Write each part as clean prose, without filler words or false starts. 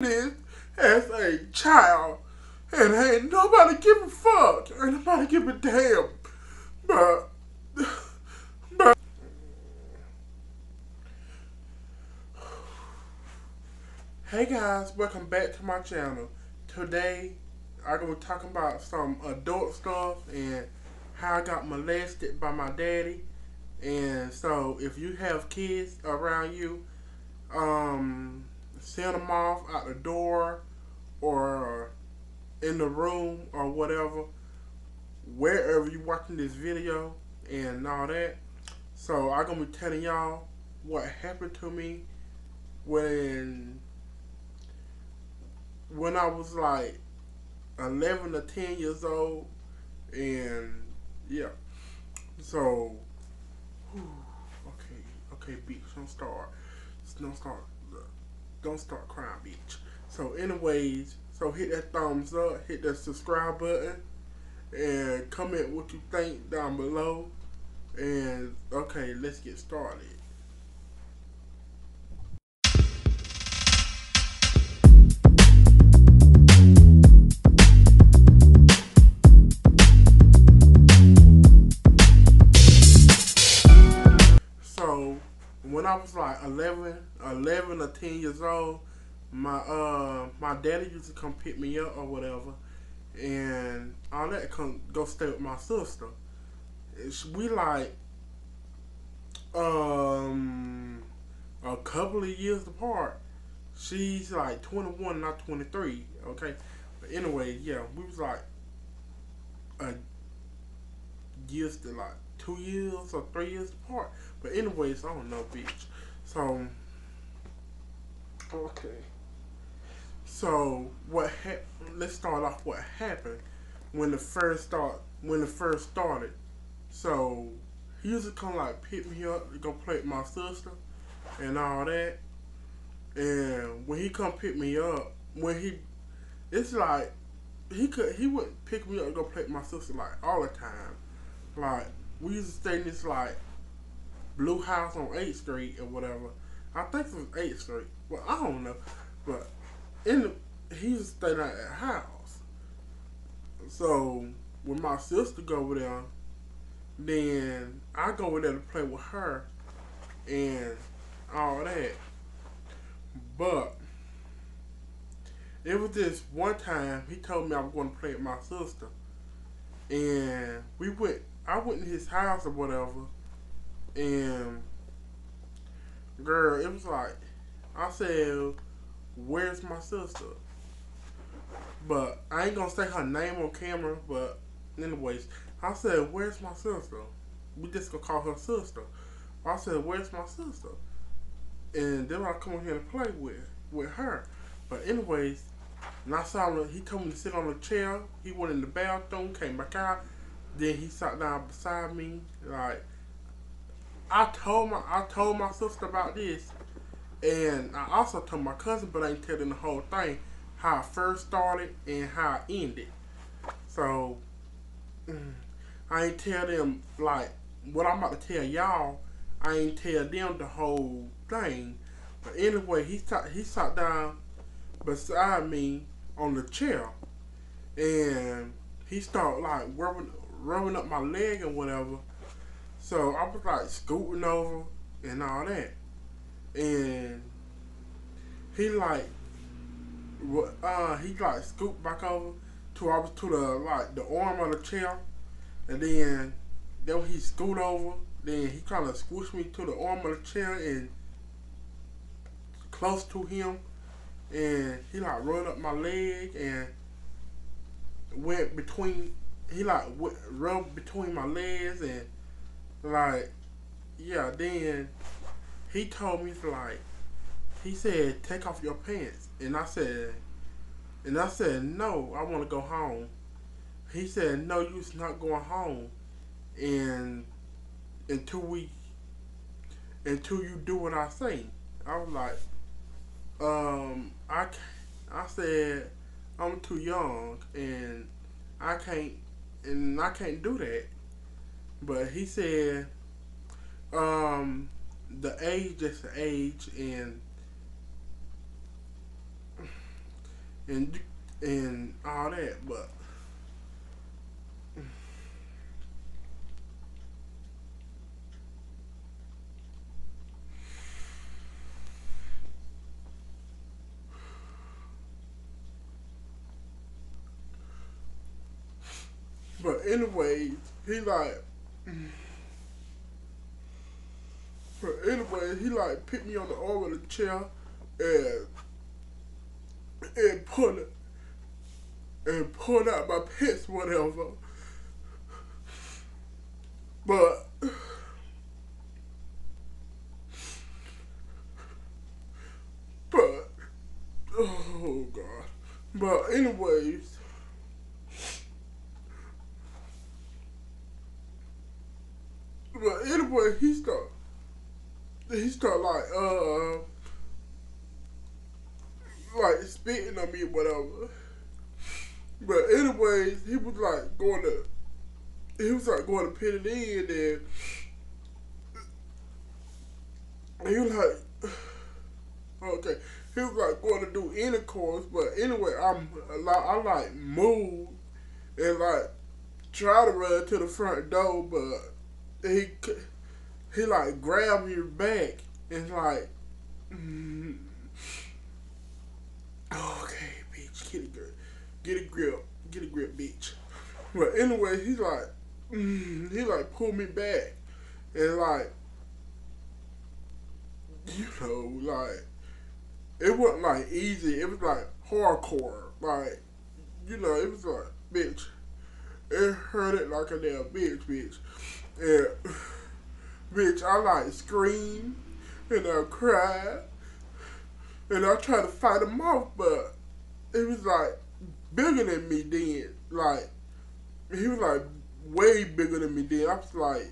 this as a child, and ain't nobody give a fuck, ain't nobody give a damn, but hey guys, welcome back to my channel. Today I'm gonna be talking about some adult stuff and how I got molested by my daddy. And so if you have kids around you, send them off out the door or in the room or whatever, wherever you're watching this video and all that. So I'm gonna be telling y'all what happened to me when I was like 11 or 10 years old. And yeah, so whew, okay bitch, don't start crying, bitch. So anyways, so hit that thumbs up, hit that subscribe button, and comment what you think down below. And okay, let's get started. So when I was like 11 or 10 years old, my daddy used to come pick me up or whatever, and all that, come go stay with my sister. We like a couple of years apart. She's like 21, not 23. Okay, but anyway, yeah, we was like years to like 2 years or 3 years apart. But anyways, I don't know, bitch. So okay, so let's start off what happened when it first started. So he used to come like pick me up to go play with my sister and all that. And when he come pick me up, it's like he wouldn't pick me up to go play with my sister like all the time. Like we used to stay in this like blue house on 8th Street or whatever. I think it was 8th Street. Well, I don't know. But he used to stay at that house. So when my sister go over there, then I go over there to play with her and all that. But it was this one time he told me I was going to play with my sister. And I went to his house or whatever. And girl, it was like, I said, where's my sister? But I ain't gonna say her name on camera, but anyways, I said, where's my sister? We just gonna call her sister. I said, where's my sister? And then I come in here to play with her. But anyways, and I saw him, he told me to sit on a chair. He went in the bathroom, came back out. Then he sat down beside me. Like, I told my sister about this, and I also told my cousin, but I ain't telling the whole thing, how it first started and how it ended. So I ain't tell them like what I'm about to tell y'all. I ain't tell them the whole thing. But anyway, he sat down beside me on the chair, and he started like rubbing up my leg and whatever. So I was like scooting over and all that, and he like scooped back over to the like the arm of the chair, and then he scooted over. Then he kind of squished me to the arm of the chair and close to him, and he like rubbed up my leg and went between. He like rubbed between my legs and. Like, yeah, then he told me, like, he said, take off your pants. And I said, no, I want to go home. He said, no, you're not going home. And until you do what I say. I was like, I said, I'm too young and I can't do that. But he said, the age is the age, and and all that, but But anyway, he put me on the arm of the chair and pulled out my pants, whatever. But oh God. But anyways. He start like spitting on me or whatever. But anyways, he was like going to pin it in, and he was like, okay, he was like going to do intercourse. But anyway, I moved and like tried to run to the front door, but he like grabbed me back and like, okay, bitch, get a grip, bitch. But anyway, he like pulled me back and like, like it wasn't like easy. It was like hardcore, like it was like, bitch. It hurted like a damn bitch. And bitch, I like screamed and I cried and I tried to fight him off, but it was like bigger than me then. Like, he was like way bigger than me then. I was like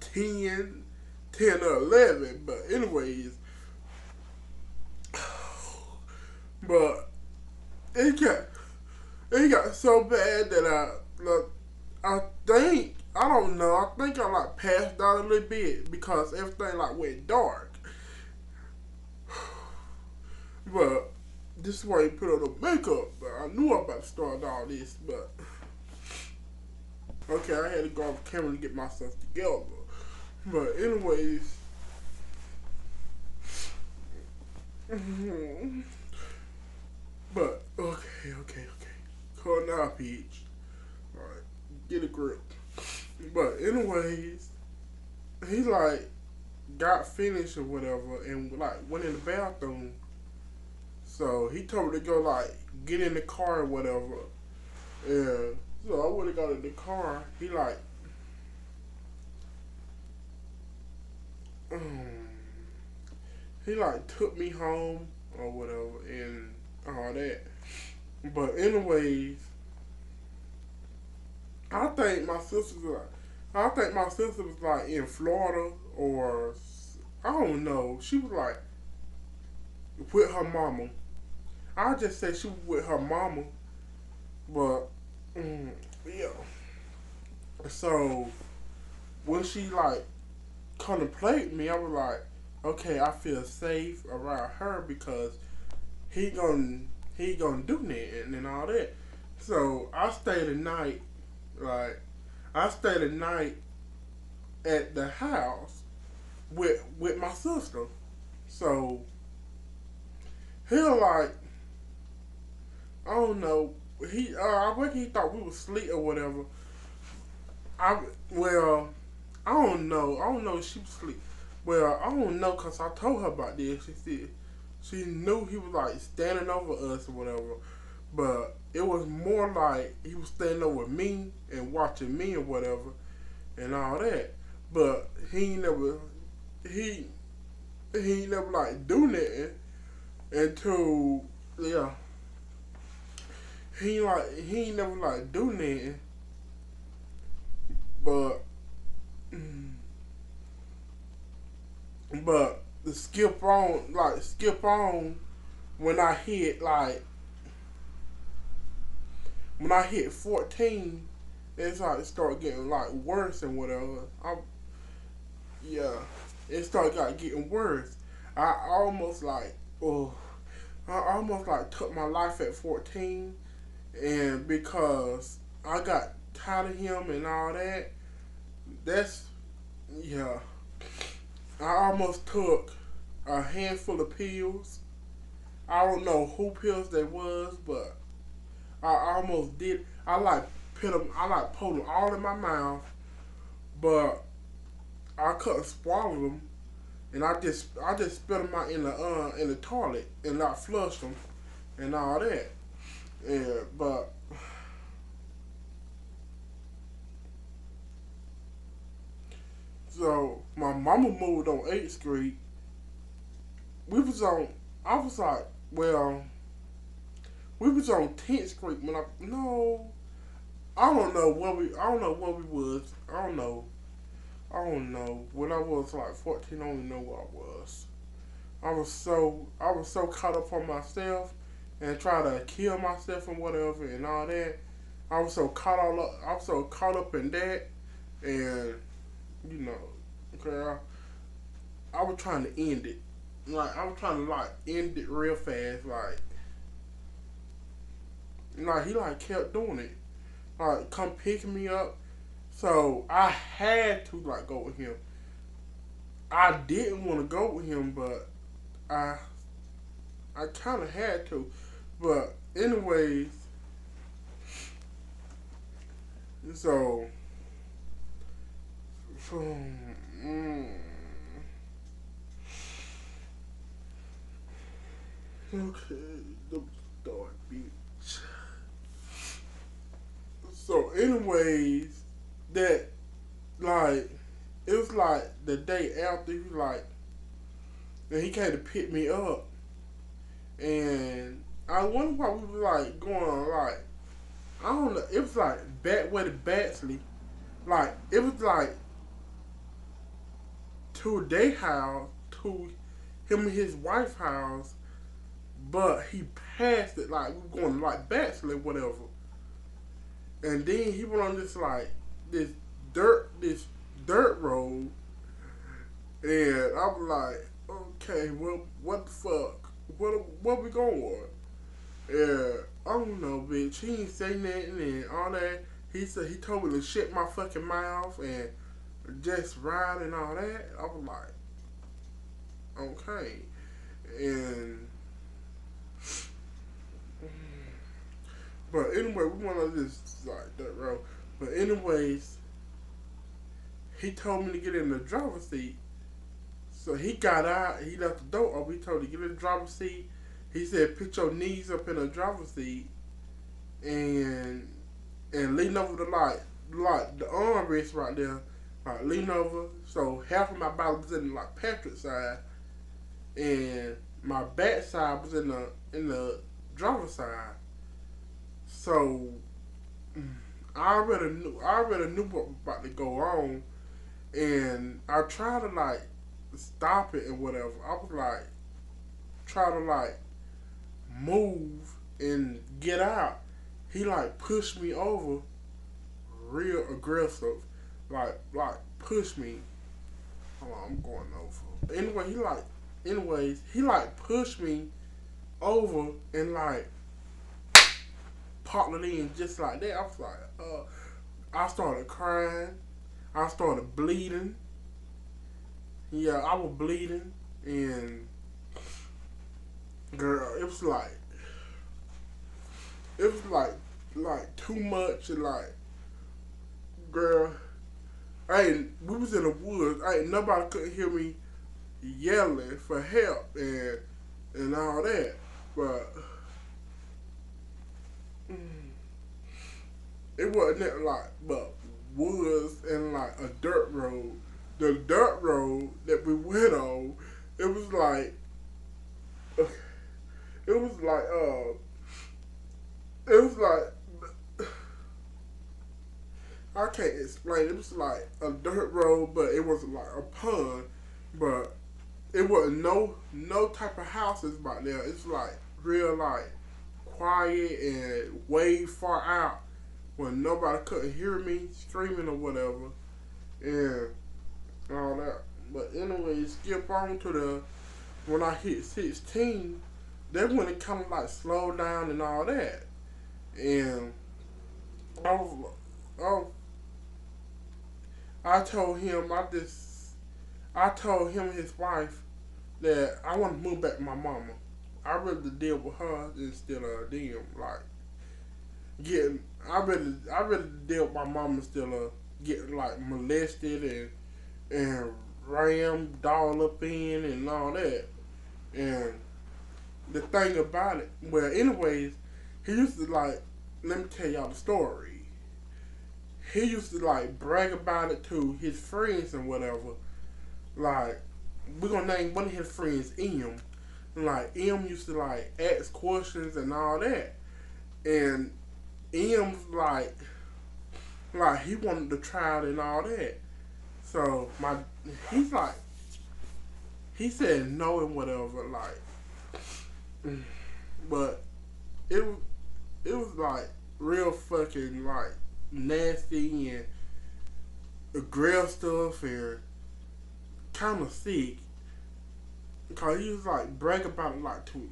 10 or 11, but anyways. But it got so bad that I think I like passed out a little bit because everything like went dark. But this is why he put on the makeup. But I knew I was about to start all this, but okay, I had to go off camera to get myself together. But anyways, but okay. Call now, Peach. Alright, get a grip. But anyways, he like got finished or whatever and like went in the bathroom. So he told me to go like get in the car or whatever. And so I would've got in the car. He like, he like took me home or whatever and all that. But anyways, I think my sister was like in Florida, or I don't know. She was like with her mama. I just say she was with her mama, but yeah. So when she like contemplated me, I was like, okay, I feel safe around her because he gonna do that and all that. So I stayed the night. Like, I stayed the night at the house with my sister. So I reckon he thought we was asleep or whatever. I don't know if she was asleep. Well, I don't know, cause I told her about this. She said she knew he was like standing over us or whatever. But it was more like he was standing over me and watching me or whatever and all that. But he never like do nothing until, yeah. He never do nothing. But the skip on when I hit like, when I hit 14, it's like it started getting like worse and whatever. It started getting worse. I almost like, I almost like took my life at 14, and because I got tired of him and all that. Yeah. I almost took a handful of pills. I don't know who pills they was, but I almost did. I like put them all in my mouth, but I couldn't swallow them, and I just spit them out in the toilet and not flush them and all that. Yeah, but so my mama moved on 8th Street. We was on 10th Street when I don't know when I was like 14. I don't even know where I was. I was so caught up on myself and trying to kill myself and whatever and all that. I was so caught up in that, and you know, girl, I was trying to end it. Like, I was trying to like end it real fast. Like he like kept doing it. Like, come pick me up. So I had to like go with him. I didn't want to go with him, but I kind of had to. But anyways, so okay, the dog bitch. So anyways, that like it was like the day after he like, and he came to pick me up, and I wonder why we were like going like, I don't know, it was like back way to Batchley, like it was like to their house, to him and his wife's house, but he passed it like we were going to like Batchley or whatever, and then he went on this like this dirt road, and I'm like, okay, well, what the fuck? What we going on? And I don't know, bitch. He ain't say nothing and all that. He said he told me to shut my fucking mouth and just ride and all that. I was like, okay, and but anyway, we went on this like dirt road. But anyways, he told me to get in the driver's seat. So he got out, he left the door open, he told me to get in the driver's seat. He said, put your knees up in the driver's seat and lean over the like the armrest right there. Like lean over. So half of my body was in the like Patrick's side and my back side was in the driver's side. So I already knew what was about to go on, and I tried to like stop it and whatever. I was like try to like move and get out. He like pushed me over real aggressive. Like pushed me. Hold on, I'm going over. Anyway, he pushed me over and like popped it in just like that. I was like, I started crying. I started bleeding. Yeah, I was bleeding, and girl, it was like too much, and like, girl, we was in the woods. Nobody could hear me yelling for help and all that, but it wasn't like but woods and like a dirt road. The dirt road that we went on, it was like I can't explain. It was like a dirt road, but it was like a pond, but it wasn't no type of houses by there. It's like real like quiet and way far out when nobody couldn't hear me screaming or whatever and all that. But anyway, skip on to when I hit 16, That's when it kind of like slowed down and all that. And I told him, I told him and his wife that I want to move back to my mama. I'd rather deal with her instead of them. Like, getting, I'd rather deal with my mama instead of getting like molested and rammed all up in and all that. And the thing about it, well, anyways, he used to like, let me tell y'all the story. He used to like brag about it to his friends and whatever. Like, we're gonna name one of his friends M. Like, M used to like ask questions and all that. And M's like he wanted to try it and all that. So he's like, he said no and whatever, like, but it was like real fucking like nasty and aggressive stuff and kind of sick, because he was like bragging about it like to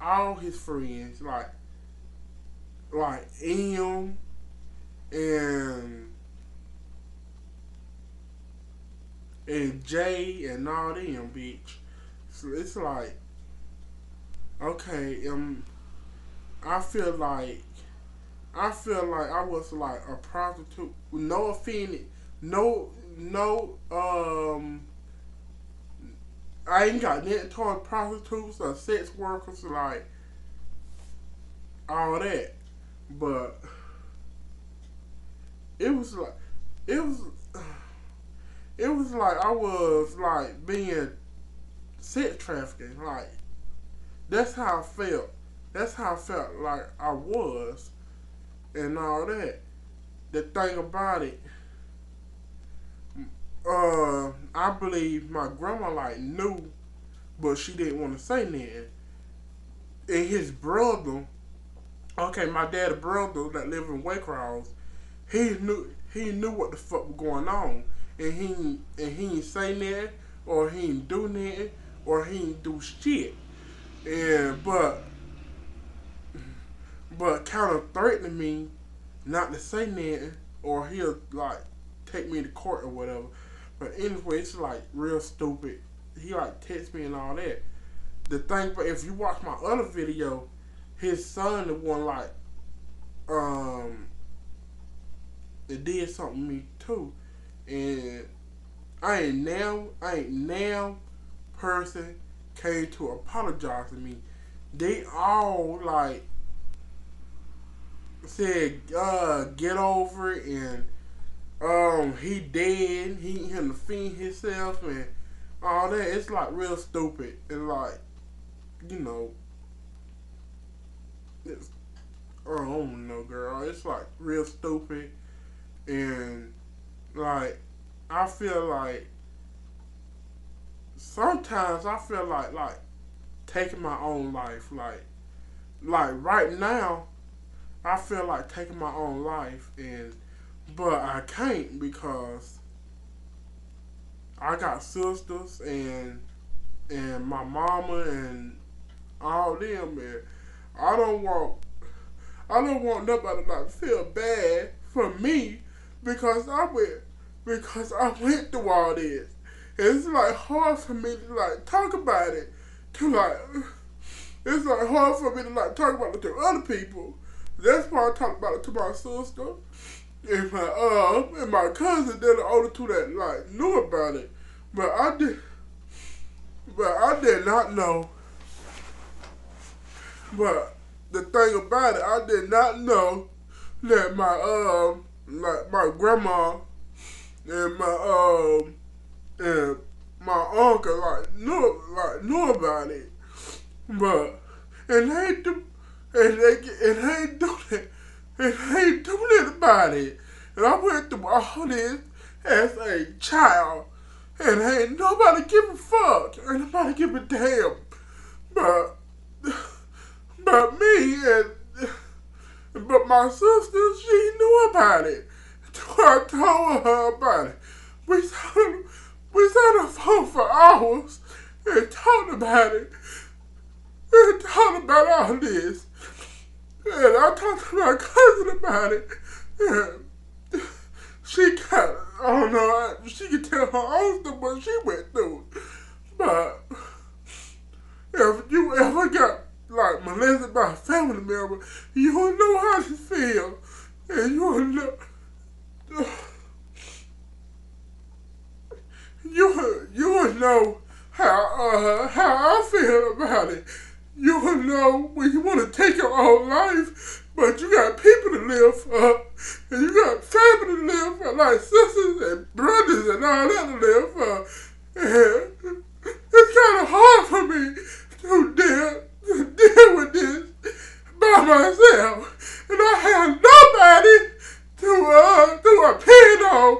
all his friends, like M and Jay and all them, bitch. So it's like, okay, I feel like I was like a prostitute. No offense, I ain't got nothing toward prostitutes or sex workers, like all that. But it was like I was like being sex trafficking. Like, that's how I felt. That's how I felt like I was and all that. The thing about it, I believe my grandma like knew, but she didn't want to say nothing. And his brother, okay, my dad's brother that lived in Waycross, he knew what the fuck was going on, and he ain't say nothing, or he ain't do nothing, or he ain't do shit. And but kind of threatening me not to say nothing, or he'll like take me to court or whatever. But anyway, it's like real stupid. He like text me and all that. The thing, but if you watch my other video, his son the one like it did something to me too. And I ain't now person came to apologize to me. They all like said get over it, and he dead, he ain't gonna defend himself and all that. It's like real stupid and like, you know, it's, I don't know, girl. It's like real stupid, and like I feel like sometimes I feel like taking my own life. Like right now, I feel like taking my own life, but I can't because I got sisters and my mama and all them, and I don't want nobody to feel bad for me because I went through all this. It's like hard for me to like talk about it to like. It's like hard for me to like talk about it to other people. That's why I talk about it to my sister and my cousin. They're the only two that like knew about it, but I did not know. But the thing about it, I did not know that my my grandma and my uncle knew about it. But and they do that about it. And I went through all this as a child, and ain't nobody give a fuck, ain't nobody give a damn. But me but my sister, she knew about it. I told her about it. We sat on the phone for hours and talked about it. and talked about all this. And I talked to my cousin about it. And she kind of, I don't know, she could tell her own stuff what she went through. But if you ever got, like, molested by a family member, you don't know how to feel. And you don't know. You will know how I feel about it. You will know when you want to take your own life, but you got people to live for, and you got family to live for, like sisters and brothers and all that to live for. And it's kind of hard for me to deal with this by myself, and I have nobody to appeal on.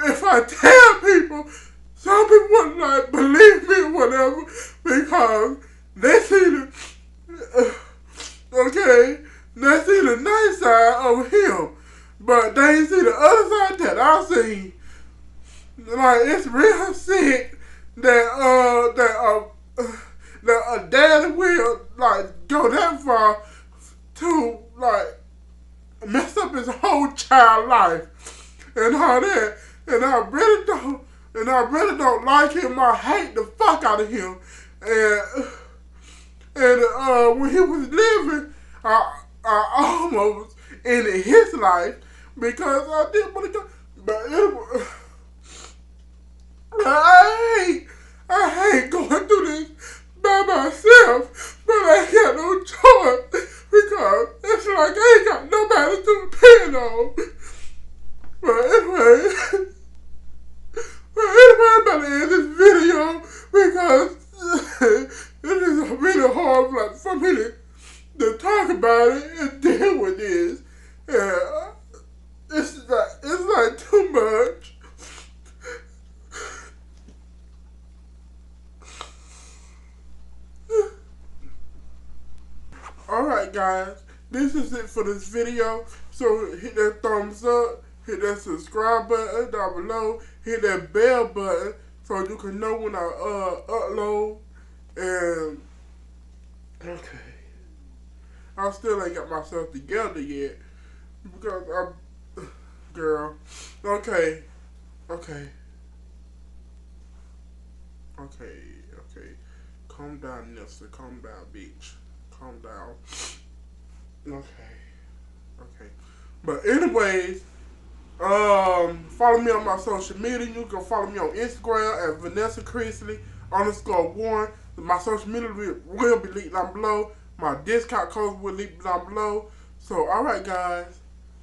If I tell people, some people wouldn't like believe me or whatever because they see the they see the nice side of him, but they ain't see the other side that I see. Like it's real sick that a daddy will like go that far to like mess up his whole child life and all that, and I really don't like him. I hate the fuck out of him. And when he was living, I almost ended his life because I didn't want to go. But it was, I hate going through this by myself, but I ain't got no choice because it's like I ain't got nobody to depend on. But anyway. I'm about to end this video because it is really hard like, for me to talk about it and deal with this. Yeah, it's like too much. Alright guys, this is it for this video. So hit that thumbs up. Hit that subscribe button down below. Hit that bell button so you can know when I upload. And okay, I still ain't got myself together yet because I'm girl. Okay. Calm down, Nessa. Calm down, bitch. Calm down. Okay. But anyways. Follow me on my social media. You can follow me on Instagram at VanessaChrisley_1. My social media will be linked down below. My discount code will be linked down below. So, alright guys.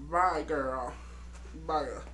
Bye, girl. Bye, girl.